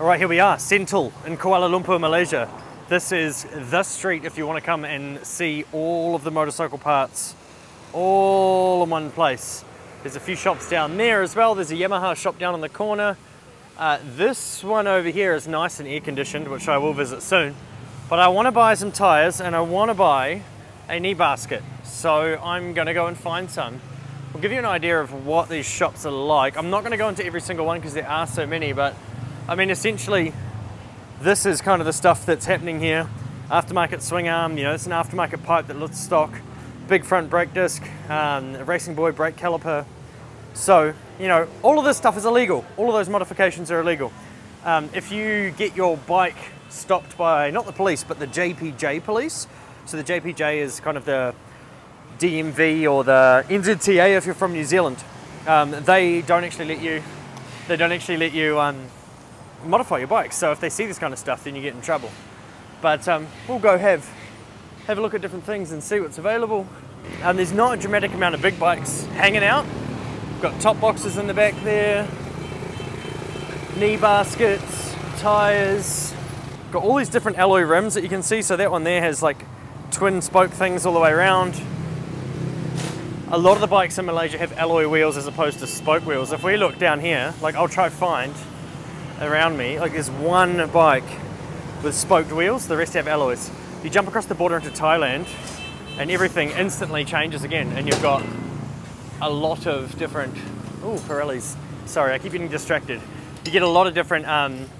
All right, here we are, Sentul in Kuala Lumpur, Malaysia. This is the street if you want to come and see all of the motorcycle parts all in one place. There's a few shops down there as well. There's a Yamaha shop down in the corner. This one over here is nice and air-conditioned, which I will visit soon. But I want to buy some tires and I want to buy a knee basket. So I'm going to go and find some. I'll give you an idea of what these shops are like. I'm not going to go into every single one because there are so many, but I mean, essentially, this is kind of the stuff that's happening here. Aftermarket swing arm, you know, it's an aftermarket pipe that lifts stock, big front brake disc, Racing Boy brake caliper. So, you know, all of this stuff is illegal. All of those modifications are illegal. If you get your bike stopped by, not the police, but the JPJ police. So the JPJ is kind of the DMV or the NZTA if you're from New Zealand. They don't actually let you, modify your bike, so if they see this kind of stuff then you get in trouble. But we'll go have a look at different things and see what's available. There's not a dramatic amount of big bikes hanging out. We've got top boxes in the back there, knee baskets, tires. Got all these different alloy rims that you can see, so that one there has like twin spoke things all the way around. A lot of the bikes in Malaysia have alloy wheels as opposed to spoke wheels. If we look down here, like I'll try to find around me, like there's one bike with spoked wheels, the rest have alloys. You jump across the border into Thailand and everything instantly changes again, and you've got a lot of different, oh, Pirellis, sorry, I keep getting distracted. You get a lot of different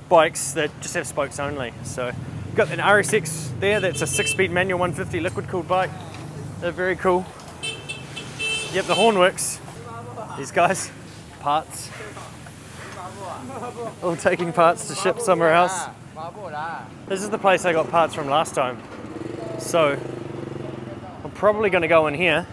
bikes that just have spokes only. So you've got an RSX there, that's a 6-speed manual 150 liquid cooled bike. They're very cool. Yep, the horn works. These guys, parts. All taking parts to ship somewhere else. This is the place I got parts from last time. So I'm probably going to go in here,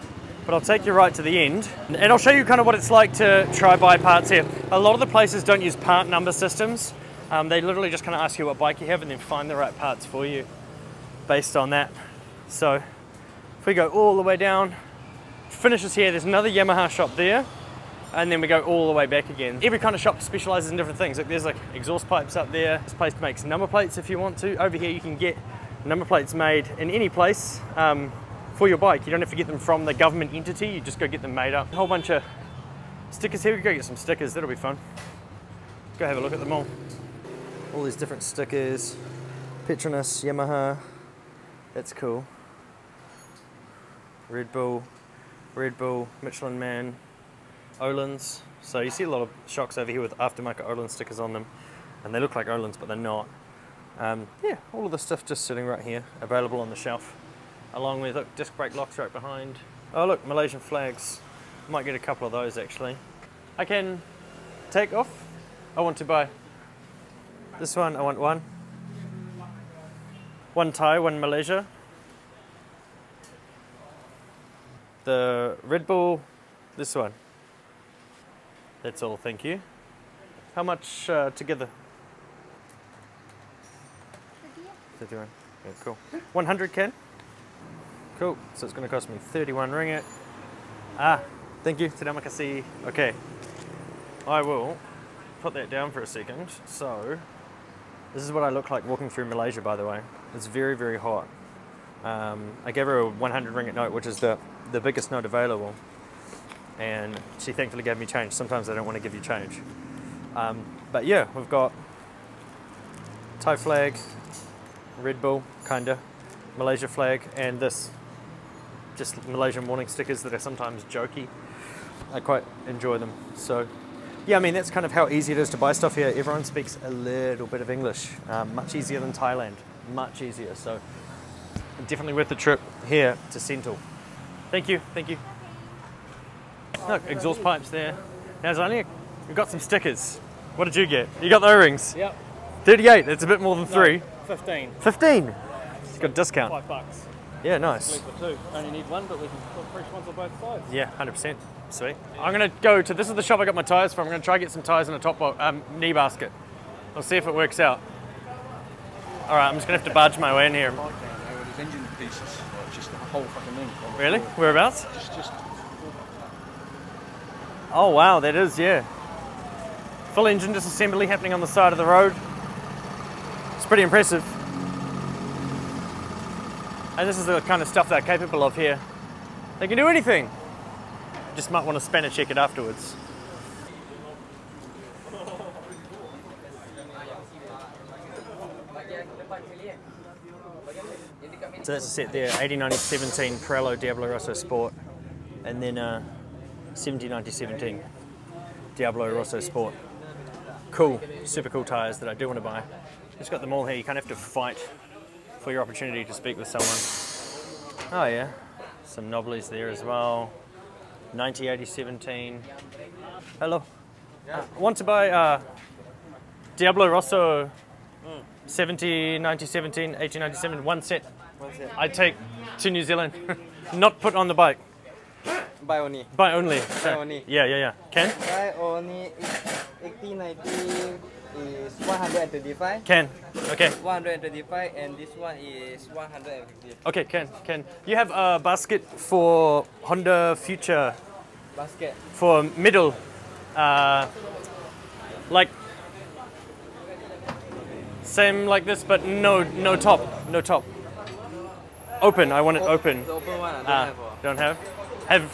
but I'll take you right to the end and I'll show you kind of what it's like to try buy parts here. A lot of the places don't use part number systems. They literally just kind of ask you what bike you have and then find the right parts for you based on that. So if we go all the way down, finishes here, there's another Yamaha shop there. And then we go all the way back again. Every kind of shop specializes in different things. Like there's like exhaust pipes up there. This place makes number plates if you want to. Over here you can get number plates made in any place for your bike. You don't have to get them from the government entity. You just go get them made up. A whole bunch of stickers here. We can go get some stickers. That'll be fun. Go have a look at them all. All these different stickers. Petronas, Yamaha. That's cool. Red Bull, Michelin Man. Öhlins, so you see a lot of shocks over here with aftermarket Öhlins stickers on them, and they look like Öhlins but they're not. Yeah, all of the stuff just sitting right here, available on the shelf, along with, look, disc brake locks right behind. Oh look, Malaysian flags, might get a couple of those actually. I can take off, I want to buy this one, I want one. One Thai, one Malaysia. The Red Bull, this one. That's all, thank you. How much together? 31. Yeah, cool. 100 can? Cool. So it's going to cost me 31 ringgit. Ah, thank you. Terima kasih. Okay. I will put that down for a second. So, this is what I look like walking through Malaysia, by the way. It's very, very hot. I gave her a 100 ringgit note, which is the biggest note available. And she thankfully gave me change. Sometimes they don't want to give you change. But yeah, we've got Thai flag, Red Bull, kinda, Malaysia flag, and this, just Malaysian warning stickers that are sometimes jokey. I quite enjoy them. So yeah, I mean, that's kind of how easy it is to buy stuff here. Everyone speaks a little bit of English, much easier than Thailand, much easier. So definitely worth the trip here to Sentul. Thank you, thank you. Look, exhaust pipes there. Now there's only, we've got some stickers. What did you get? You got the O-rings? Yep. 38, that's a bit more than three. 15. 15? Yeah, it's got a discount. $5. Yeah, nice. Two. Only need one, but we can put fresh ones on both sides. Yeah, 100%. Sweet. Yeah. I'm going to go to, this is the shop I got my tyres from. I'm going to try and get some tyres in a top knee basket. I'll see if it works out. All right, I'm just going to have to barge my way in here. Engine pieces, just the whole fucking thing. Really? Whereabouts? Just oh wow, that is, yeah. Full engine disassembly happening on the side of the road. It's pretty impressive. And this is the kind of stuff they're capable of here. They can do anything. Just might want to spanner check it afterwards. So that's the set there, 809017 Pirello Diablo Rosso Sport, and then 709017 Diablo Rosso Sport. Cool, super cool tyres that I do want to buy. Just got them all here, you kind of have to fight for your opportunity to speak with someone. Oh yeah, some Nobblies there as well. 908017. Hello. I want to buy Diablo Rosso 709017, 809017, one set. I take to New Zealand, not put on the bike. Buy only. Buy only. So, buy only. Yeah, yeah, yeah. Can? Buy only 8090 is 125. Can. Okay. 125 and this one is 150. Okay, can. Can. You have a basket for Honda Future. Basket. For middle. Like same like this but no top. No top. Open. I want it open. The open one I don't have. Have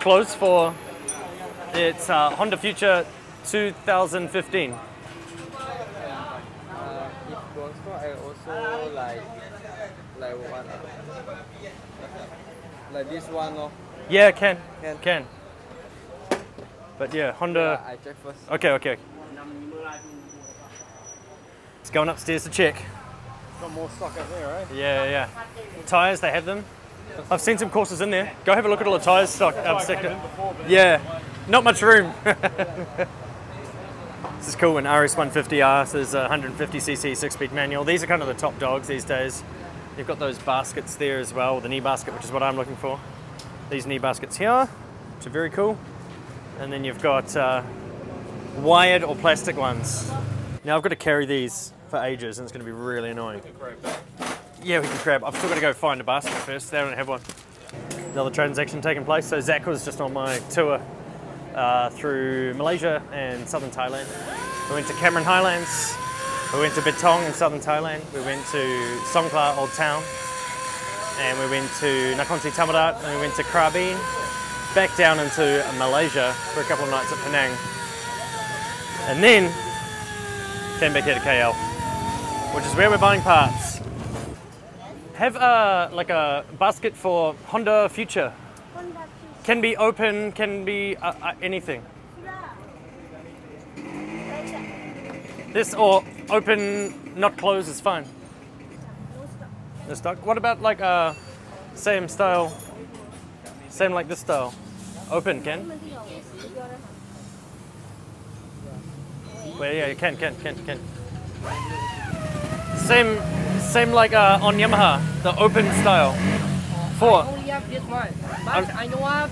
clothes for, it's Honda Future 2015. If goes for, I also like one, like this one, no? Yeah, can. But yeah, Honda. Yeah, I check first. Okay, okay. It's going upstairs to check. Got more stock up there, right? Yeah, yeah. Tires, they have them. I've seen some courses in there. Go have a look at all the tyres stock. Yeah, not much room. This is cool. An RS150R, so there's a 150cc 6-speed manual. These are kind of the top dogs these days. You've got those baskets there as well, the knee basket, which is what I'm looking for. These knee baskets here, which are very cool. And then you've got wired or plastic ones. Now I've got to carry these for ages and it's going to be really annoying. Yeah, we can grab. I've still got to go find a basket first. They don't have one. Another transaction taking place. So Zach was just on my tour through Malaysia and southern Thailand. We went to Cameron Highlands. We went to Betong in southern Thailand. We went to Songkhla Old Town. And we went to Nakhon Si Thammarat. And we went to Krabi. Back down into Malaysia for a couple of nights at Penang. And then came back here to KL, which is where we're buying parts. Have like a basket for Honda Future. Honda Future. Can be open, can be anything. This or open, not closed is fine. No stock. What about like same style, same like this style? Open, can? Well, yeah, you can. Same like on Yamaha, the open style. Four. I only have this one, but I know I have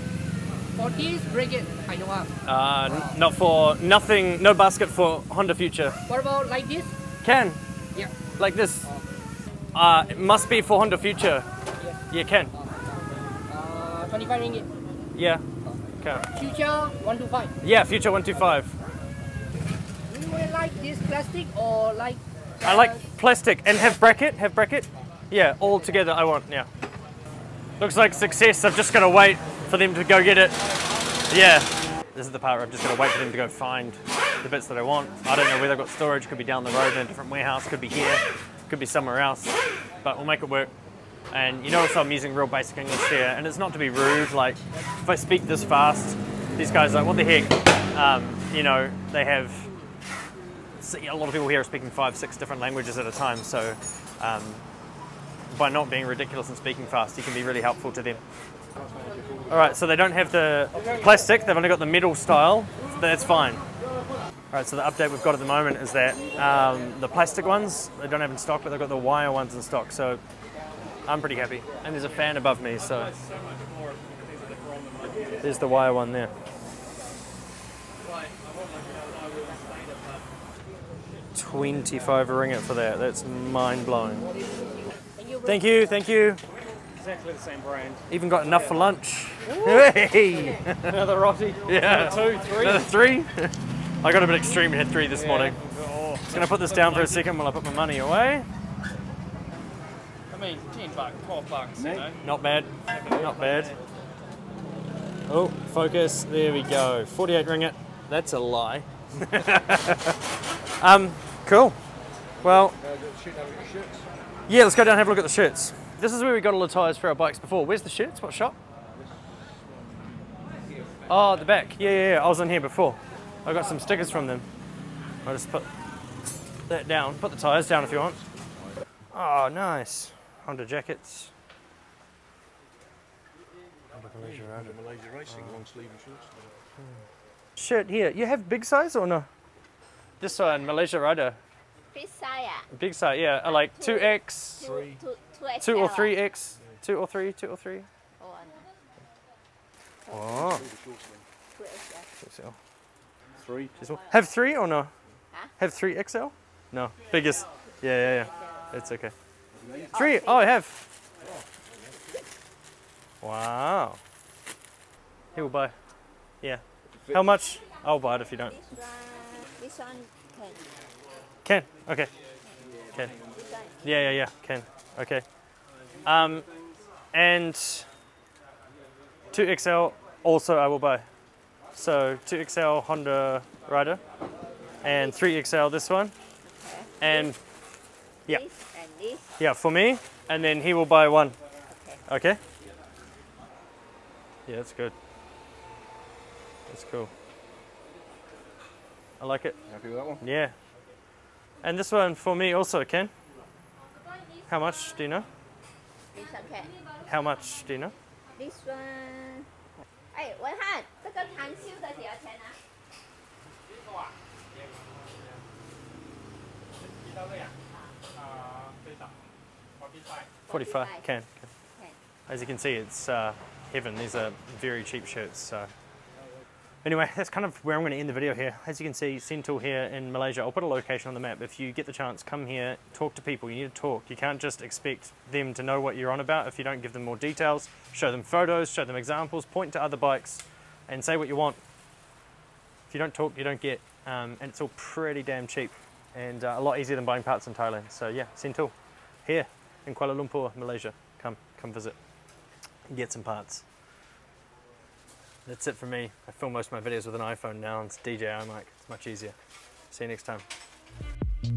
40s, break it, I know I have. Wow. Not for, nothing, no basket for Honda Future. What about like this? Can. Yeah. Like this. It must be for Honda Future. Yeah. Yeah, can. 25 ringgit. Yeah. Okay. Future 125. Yeah, Future 125. Do you like this plastic or like? I like plastic and have bracket. Yeah, all together I want, yeah. Looks like success, I've just got to wait for them to go get it. Yeah, this is the part where I've just got to wait for them to go find the bits that I want. I don't know where they've got storage, could be down the road in a different warehouse, could be here, could be somewhere else, but we'll make it work. And you notice I'm using real basic English there, and it's not to be rude, like if I speak this fast, these guys are like, what the heck, you know, they have, a lot of people here are speaking 5-6 different languages at a time, so by not being ridiculous and speaking fast, you can be really helpful to them. Alright, so they don't have the plastic, they've only got the metal style, so that's fine. Alright, so the update we've got at the moment is that the plastic ones, they don't have in stock, but they've got the wire ones in stock, so I'm pretty happy. And there's a fan above me, so there's the wire one there. $25 ringgit for that. That's mind blowing. Thank you, thank you. Exactly the same brand. Even got enough for lunch. Hey. Another roti. Yeah. Another 2, 3. Another 3. I got a bit extreme and had 3 this morning. Oh, just going to put this down for a second while I put my money away. I mean, $10, $12, you know. Not bad, not bad. Oh, focus, there we go. 48 ringgit, that's a lie. Cool. Well, yeah, let's go down and have a look at the shirts. This is where we got all the tyres for our bikes before. Where's the shirts? What shop? Oh, the back. Yeah, yeah, yeah. I was in here before. I got some stickers from them. I'll just put that down. Put the tyres down if you want. Oh, nice. Honda jackets. Malaysia Racing, long sleeve and shorts. Shirt here. You have big size or no? This one, Malaysia Rider. Big size, yeah. Big size, yeah. Like 2X, 2 or 3X, 2 or 3, 2 or 3. Oh. 2XL. 3. Have 3 or no? Huh? Have 3XL? No. Biggest. Yeah, yeah, yeah. It's okay. 3. Oh, I have. Wow. He will buy. Yeah. How much? I'll buy it if you don't. This one can. Can? Okay. Can. Yeah, yeah, yeah. Can. Okay. And 2XL also I will buy. So 2XL Honda Rider and 3XL this one. And yeah. Yeah, for me. And then he will buy one. Okay? Yeah, that's good. That's cool. I like it. Happy with that one? Yeah. And this one for me also, Ken. How much do you know? This one, Ken. How much do you know? This one. Hey, Wen Han, this one time shield is how much? $45. Ken. As you can see, it's heaven. These are very cheap shirts. So anyway, that's kind of where I'm going to end the video here. As you can see, Sentul here in Malaysia. I'll put a location on the map. If you get the chance, come here, talk to people. You need to talk. You can't just expect them to know what you're on about if you don't give them more details. Show them photos, show them examples, point to other bikes and say what you want. If you don't talk, you don't get. And it's all pretty damn cheap and a lot easier than buying parts in Thailand. So yeah, Sentul here in Kuala Lumpur, Malaysia. Come visit. Get some parts. That's it for me. I film most of my videos with an iPhone now. It's DJI mic. It's much easier. See you next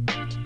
time.